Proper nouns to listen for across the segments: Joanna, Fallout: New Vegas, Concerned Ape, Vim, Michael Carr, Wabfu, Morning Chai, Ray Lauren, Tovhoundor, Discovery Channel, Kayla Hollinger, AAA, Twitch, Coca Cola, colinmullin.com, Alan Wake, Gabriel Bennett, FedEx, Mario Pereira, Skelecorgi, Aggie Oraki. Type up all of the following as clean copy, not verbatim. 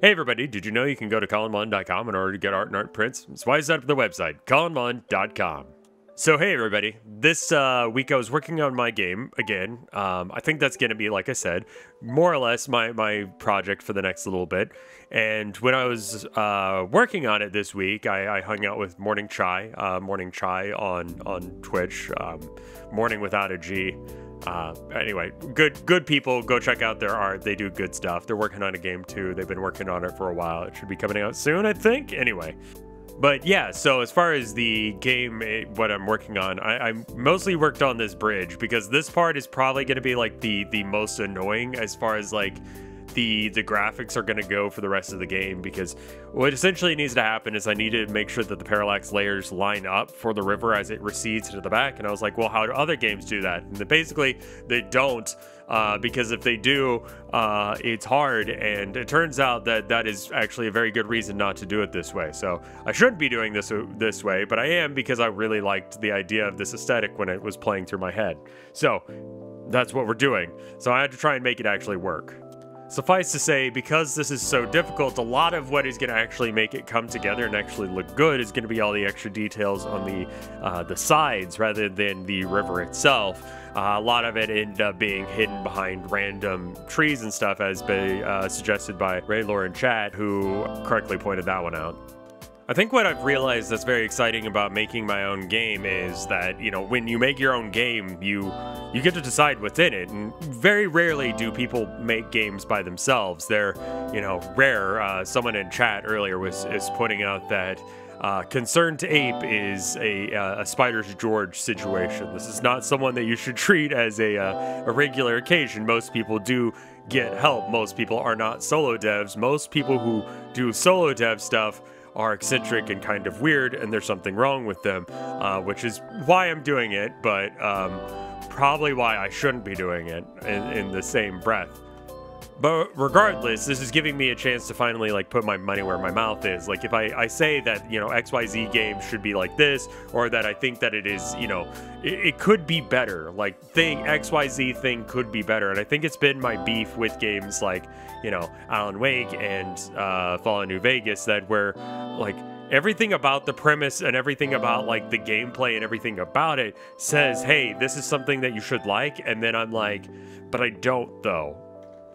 Hey everybody, did you know you can go to colinmullin.com in order to get art and art prints? That's why I set up the website, colinmullin.com. So hey everybody, this week I was working on my game again. I think that's going to be, like I said, more or less my project for the next little bit. And when I was working on it this week, I hung out with Morning Chai on Twitch, Morning without a G. Anyway, good people, go check out their art. They do good stuff. They're working on a game too. They've been working on it for a while. It should be coming out soon, I think. Anyway, but yeah, so as far as the game, what I'm working on, I mostly worked on this bridge because this part is probably going to be like the most annoying as far as like the graphics are going to go for the rest of the game, because what essentially needs to happen is I need to make sure that the parallax layers line up for the river as it recedes to the back. And I was like, well, how do other games do that? And basically they don't, because if they do, it's hard. And it turns out that that is actually a very good reason not to do it this way. So I shouldn't be doing this way, but I am, because I really liked the idea of this aesthetic when it was playing through my head. So that's what we're doing. So I had to try and make it actually work. Suffice to say, because this is so difficult, a lot of what is going to actually make it come together and actually look good is going to be all the extra details on the sides rather than the river itself. A lot of it ended up being hidden behind random trees and stuff, as suggested by Ray Lauren Chat, who correctly pointed that one out. I think what I've realized that's very exciting about making my own game is that, you know, when you make your own game, you get to decide within it, and very rarely do people make games by themselves. They're, you know, rare. Someone in chat earlier is pointing out that Concerned Ape is a Spider's George situation. This is not someone that you should treat as a regular occasion. Most people do get help. Most people are not solo devs. Most people who do solo dev stuff are eccentric and kind of weird, and there's something wrong with them, which is why I'm doing it, but probably why I shouldn't be doing it in the same breath. But regardless, this is giving me a chance to finally, like, put my money where my mouth is. Like, if I say that, you know, XYZ game should be like this, or that I think that it is, you know, it could be better. Like, XYZ thing could be better. And I think it's been my beef with games like, you know, Alan Wake and Fallout: New Vegas, that where, like, everything about the premise and everything about, like, the gameplay and everything about it says, hey, this is something that you should like. And then I'm like, but I don't, though.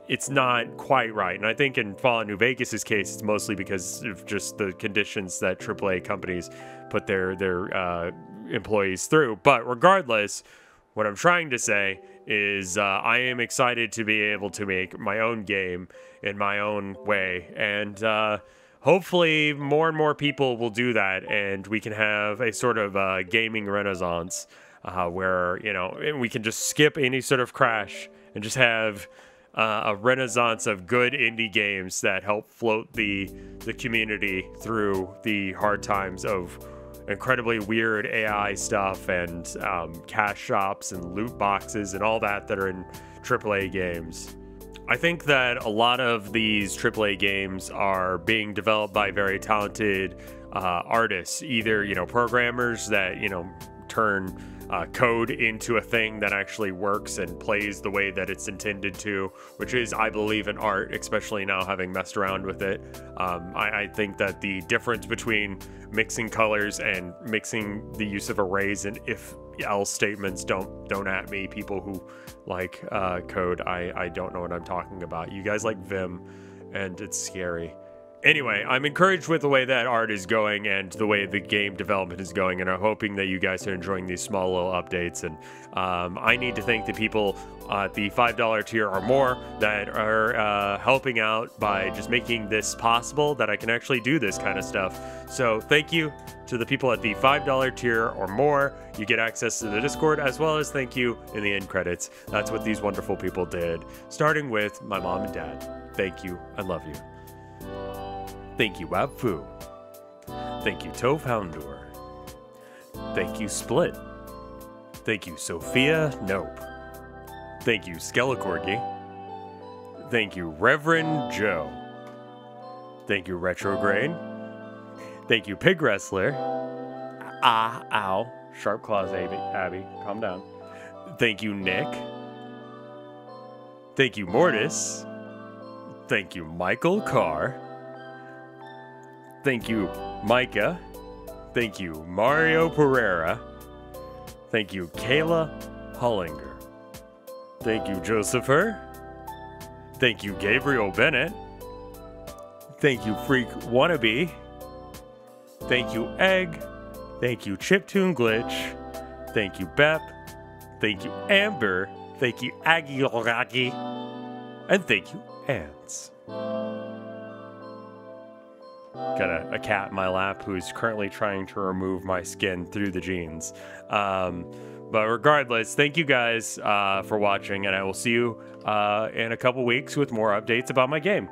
It's not quite right. And I think in Fallout New Vegas's case, it's mostly because of just the conditions that AAA companies put their employees through. But regardless, what I'm trying to say is I am excited to be able to make my own game in my own way. And hopefully more and more people will do that, and we can have a sort of gaming renaissance where, you know, we can just skip any sort of crash and just have a renaissance of good indie games that help float the community through the hard times of incredibly weird AI stuff and cash shops and loot boxes and all that are in AAA games. I think that a lot of these AAA games are being developed by very talented artists, either, you know, programmers that, you know, turn code into a thing that actually works and plays the way that it's intended to, which is, I believe, an art, especially now having messed around with it. I think that the difference between mixing colors and mixing the use of arrays and if-else statements, don't at me, people who like code. I don't know what I'm talking about. You guys like Vim, and it's scary. Anyway, I'm encouraged with the way that art is going and the way the game development is going, and I'm hoping that you guys are enjoying these small little updates. And I need to thank the people at the $5 tier or more that are helping out by just making this possible, that I can actually do this kind of stuff. So thank you to the people at the $5 tier or more. You get access to the Discord, as well as thank you in the end credits. That's what these wonderful people did, starting with my mom and dad. Thank you. I love you. Thank you, Wabfu. Thank you, Tovhoundor. Thank you, Split. Thank you, Sophia Nope. Thank you, Skelecorgi. Thank you, Reverend Joe. Thank you, Retrograde. Thank you, Pig Wrestler. Ah, ow. Sharp Claws, Abby. Calm down. Thank you, Nick. Thank you, Mortis. Thank you, Michael Carr. Thank you, Micah. Thank you, Mario Pereira. Thank you, Kayla Hollinger. Thank you, Josepher. Thank you, Gabriel Bennett. Thank you, Freak Wannabe. Thank you, Egg. Thank you, Chiptune Glitch. Thank you, Bep. Thank you, Amber. Thank you, Aggie Oraki. And thank you, Ants. Got a cat in my lap who's currently trying to remove my skin through the jeans. But regardless, thank you guys for watching, and I will see you in a couple weeks with more updates about my game.